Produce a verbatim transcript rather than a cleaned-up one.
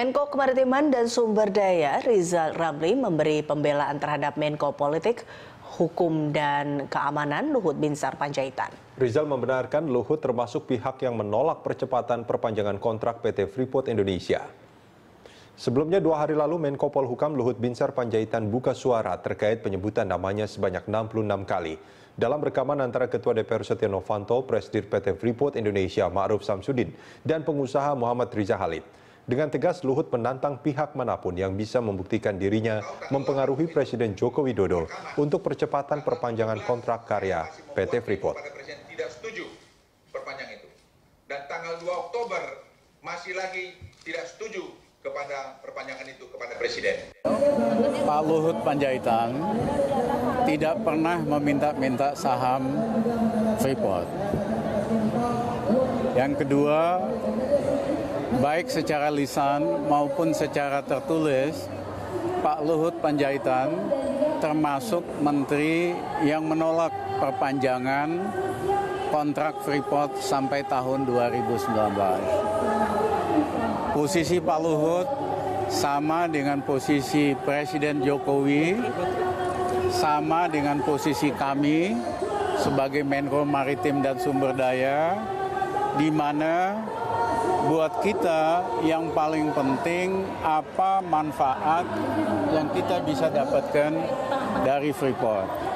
Menko Kemaritiman dan Sumber Daya Rizal Ramli memberi pembelaan terhadap Menko Politik, Hukum dan Keamanan Luhut Binsar Panjaitan. Rizal membenarkan Luhut termasuk pihak yang menolak percepatan perpanjangan kontrak P T Freeport Indonesia. Sebelumnya dua hari lalu Menko Polhukam Luhut Binsar Panjaitan buka suara terkait penyebutan namanya sebanyak enam puluh enam kali. Dalam rekaman antara Ketua D P R Setya Novanto, Presiden P T Freeport Indonesia Ma'ruf Samsudin dan pengusaha Muhammad Riza Halid. Dengan tegas, Luhut menantang pihak manapun yang bisa membuktikan dirinya mempengaruhi Presiden Joko Widodo untuk percepatan perpanjangan kontrak karya P T Freeport. Tidak setuju perpanjang itu. Dan tanggal dua Oktober masih lagi tidak setuju kepada perpanjangan itu kepada Presiden. Pak Luhut Panjaitan tidak pernah meminta-minta saham Freeport. Yang kedua, baik secara lisan maupun secara tertulis, Pak Luhut Panjaitan termasuk menteri yang menolak perpanjangan kontrak Freeport sampai tahun dua ribu sembilan belas. Posisi Pak Luhut sama dengan posisi Presiden Jokowi, sama dengan posisi kami sebagai Menko Maritim dan Sumber Daya, di mana buat kita yang paling penting apa manfaat yang kita bisa dapatkan dari Freeport.